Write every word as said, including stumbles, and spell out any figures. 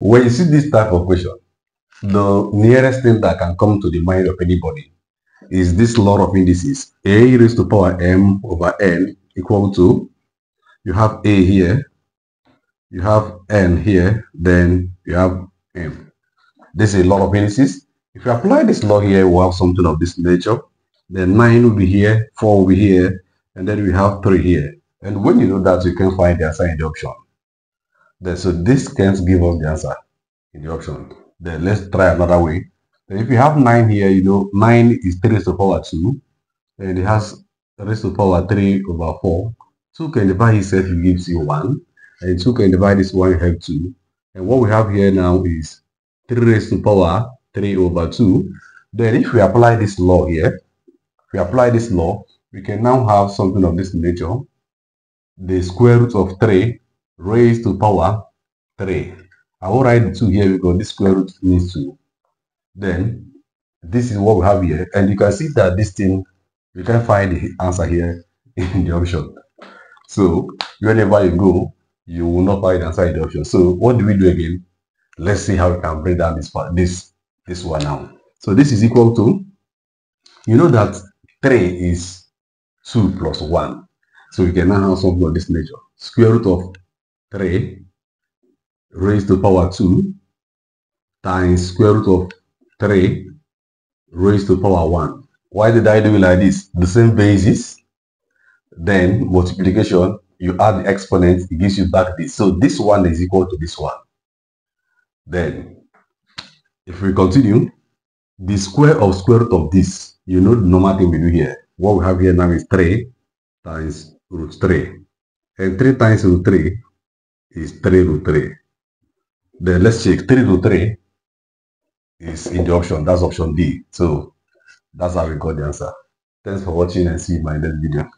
When you see this type of question, the nearest thing that can come to the mind of anybody is this law of indices. A raised to power m over n equal to, you have a here, you have n here, then you have m. This is a law of indices. If you apply this law here, we have something of this nature. Then nine will be here, four will be here, and then we have three here. And when you know that, you can find the answer in the option. Then, so this can give us the answer in the option. Then let's try another way. Then if you have nine here, you know nine is three raised to power two, and it has raised to power three over four. two can divide itself, it gives you one, and two can divide this one, you have two. And what we have here now is three raised to power three over two. Then if we apply this law here, if we apply this law, we can now have something of this nature. The square root of three raised to power three. I will write the two here because this square root means two. Then this is what we have here, and you can see that this thing, you can find the answer here in the option. So whenever you go, you will not find the answer in the option. So what do we do again? Let's see how we can break down this part, this this one now. So this is equal to, you know that three is two plus one. So we can now have something of this nature. Square root of three raised to power two times square root of three raised to power one. Why did I do it like this? The same basis, then multiplication, you add the exponent, it gives you back this. So this one is equal to this one. Then if we continue, the square of square root of this, you know the normal thing we do here. What we have here now is three times root three, and three times root three is three root three. Then let's check, three root three is in the option, that's option D. So that's how we got the answer. Thanks for watching, and see you in my next video.